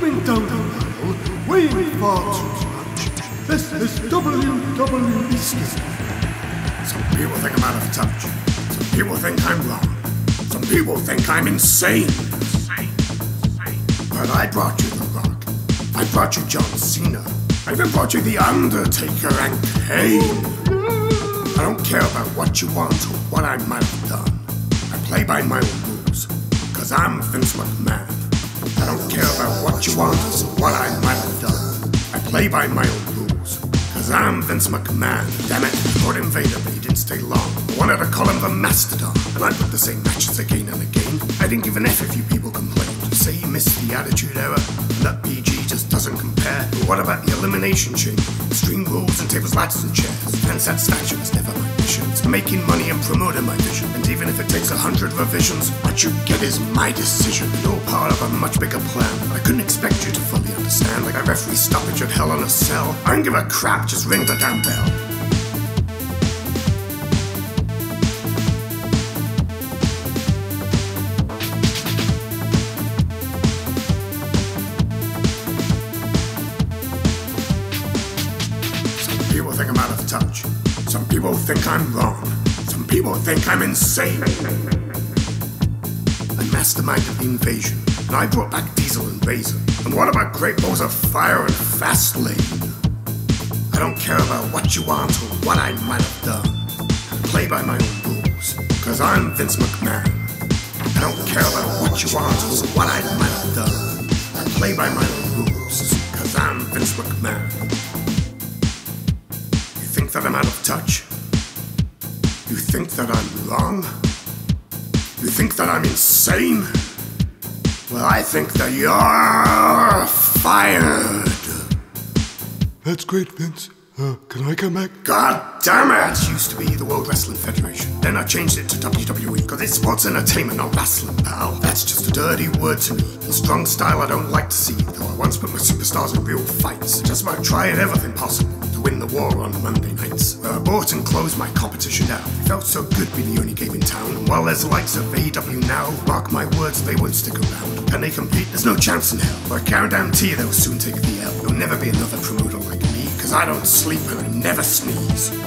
coming down the hill, weighing far too much. This is WWE schism. Some people think I'm out of touch. Some people think I'm wrong. Some people think I'm insane. But I brought you The Rock. I brought you John Cena. I even brought you The Undertaker and Kane. I don't care about what you want or what I might have done. I play by my own rules, cause I'm Vince McMahon. I don't care about what you want or what I might have done. I play by my own rules, cause I'm Vince McMahon. Damn it, Lord Invader, but he didn't stay long. I wanted to call him the Mastodon, and I put the same matches again and again. I didn't give an F if you people complained. Say you missed the Attitude Era, and that PG just doesn't compare. But what about the elimination chamber? Extreme rules and tables, ladders and chairs. Fan satisfaction is never my mission. It's making money and promoting my vision. And even if it takes 100 revisions, what you get is my decision. You're part of a much bigger plan. I couldn't expect you to fully understand. Like a referee stoppage at Hell in a Cell. I don't give a crap, just ring the damn bell. Think I'm out of touch. Some people think I'm wrong. Some people think I'm insane. I masterminded the invasion, and I brought back Diesel and Razor. And what about great balls of fire and fast lane? I don't care about what you want or what I might have done. I play by my own rules, cause I'm Vince McMahon. I don't care about what you want or what I might have done. I play by my own rules, cause I'm Vince McMahon. That I'm out of touch? You think that I'm wrong? You think that I'm insane? Well, I think that you're fired. That's great, Vince. Can I come back? God damn it! It used to be the World Wrestling Federation. Then I changed it to WWE, because it sports entertainment, not wrestling, pal. That's just a dirty word to me. A strong style I don't like to see, though I once put my superstars in real fights. Just about trying everything possible to win the war on Monday nights. Where I bought and closed my competition down. It felt so good being the only game in town. And while there's the likes of AEW now, mark my words, they won't stick around. Can they compete? There's no chance in hell. But I guarantee they'll soon take the L. There'll never be another promoter like me. Cause I don't sleep and I never sneeze. I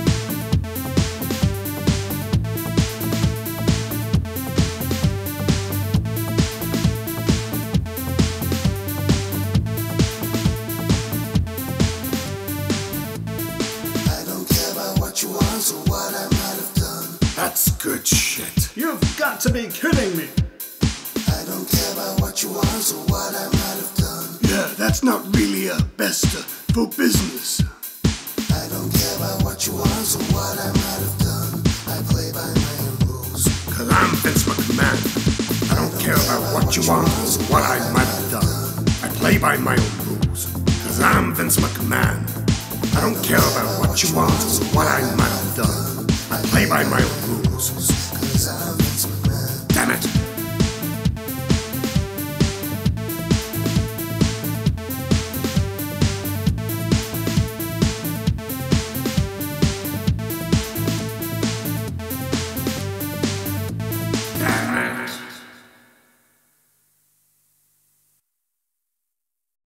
don't care about what you want or what I might have done. That's good shit. You've got to be kidding me. I don't care about what you want or what I might have done. Yeah, that's not really a bester for business. I don't care about what you want or what I might have done. I play by my own rules, cause I'm Vince McMahon. I don't care about what you want or what I might have done. I play by my own rules, cause I'm Vince McMahon. I don't care about what you want or what I might have done. I play by my own rules.